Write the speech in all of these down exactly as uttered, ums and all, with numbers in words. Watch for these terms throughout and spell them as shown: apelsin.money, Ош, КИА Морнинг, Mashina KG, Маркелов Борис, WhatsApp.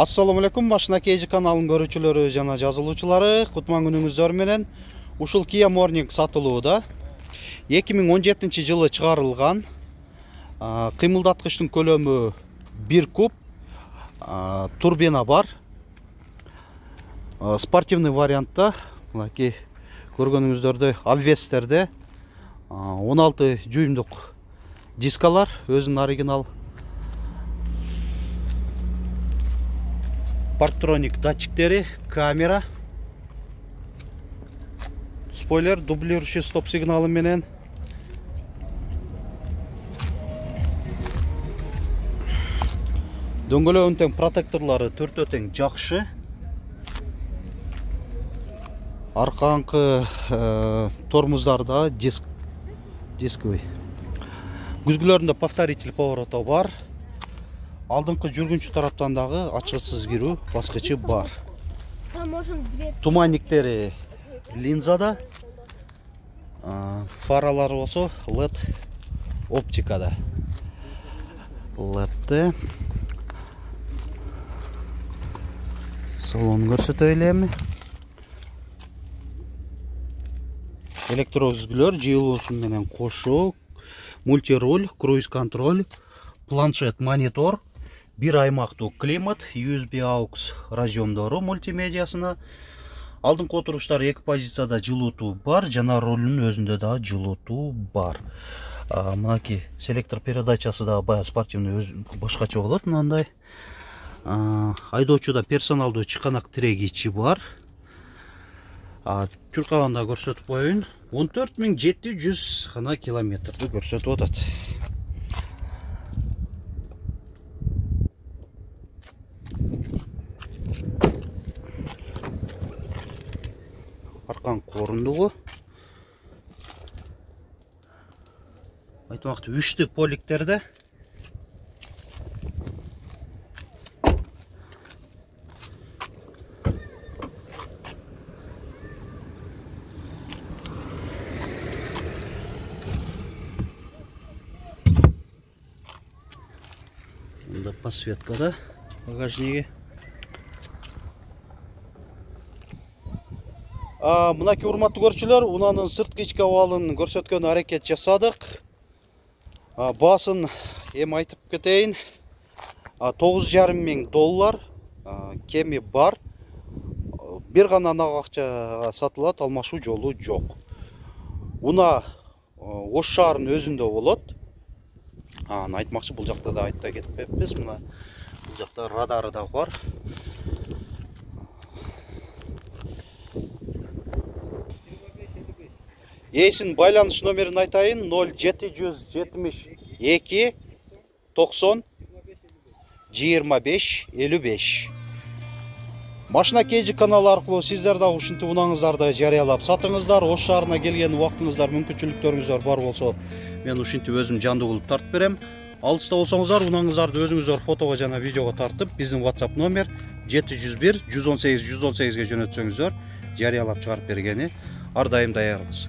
Ассаламу алейкум, Mashina кей джи каналының көрүүчүлөрү жана жазылуучулары, кутман күнүңүздөр менен. Ушул КИА Морнинг сатылууда. эки миң он жетинчи жылы чыгарылган кыймылдаткычтын көлөмү бир куб, турбина бар. Спортивный вариантта, мынакей көргөнүңүздөрдөй обвестерде он алты дюймдук дискалар, өзүнүн оригинал парктроник датчиктери, камера, спойлер, дублирующий стоп сигналы менен. Дөңгөлөүнүн тең протекторлары төртөө тең жакшы. Аркаңкы тормоздарда диск дисковый. Күзгүлөрүндө повторитель повороты бар. Алдыңкы жүргүнчү тараптан дагы ачкычсыз кирүү баскычы бар. Туманниктери линзада, фаралары болсо эл и ди оптикада. эл и ди салон көрсөтө элем. Электрокүзгүлөр жыйылуусу менен кошо, мультируль, круиз контроль, планшет, монитор. Бир аймактуу климат, ю эс би aux разъемдору мультимедиасына. Алдыңкы отуруштар эки позицияда жылытуу бар, жана рулдун өзүндө да жылытуу бар. Мынаки селектор передачасы да бая спортивный, башкача болот мындай. Айдоочуда персоналдуу чыканак тирегичи бар. Чуркаганда көрсөтүп коюн. он төрт миң жети жүз гана километрди көрсөтүп атат. Аркан корундугу. Айтмакты үчтүү поликтерде. Мында подсветка да багажниги. Мынаки урматтуу көрүүчүлөр, унаанын сырткы ички абалын көрсөткөн аракет жасадык. Баасын эми айтып кетейин. тогуз жарым миң доллар кеми бар. Бир гана нага акчага сатылат, алмашуу жолу жок. Унаа Ош шаарынын өзүндө болот. Аны айтмакчы, бул жакта да айта кетпеппиз. Мына бул жакта радары да бар. Эйсин байланыш номерин айтайын: ноль жети жүз жетимиш эки токсон жыйырма беш элүү беш. Mashina кей джи каналы аркылуу сиздер да ушинтип унааңыздарды жарыялап сатыңыздар. Ош шаарына келген убактыңыздар, мүмкүнчүлүктөрүңүздөр бар болсо, мен ушинтип өзүм жандуу кылып тартып берем. Алыста болсоңуздар, унааңыздарды өзүңүздөр фотого жана видеого тартып, биздин WhatsApp номер жети жүз бир жүз он сегиз жүз он сегизге жөнөтсөңүздөр, жарыялап чыгарып бергени ар дайым даярбыз.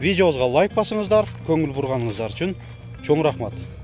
Видеоға лайк басыңыздар, көңіл бұрғаныңыздар үшін чоң рахмат.